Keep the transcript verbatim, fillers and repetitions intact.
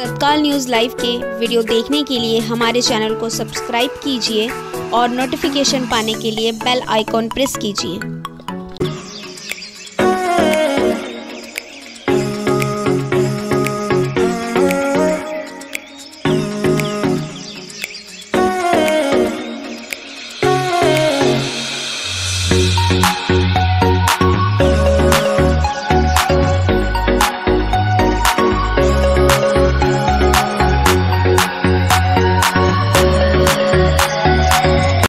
तत्काल news live के video देखने के लिए हमारे चैनल को सब्सक्राइब कीजिए और नोटिफिकेशन पाने के लिए बेल आइकॉन प्रेस कीजिए।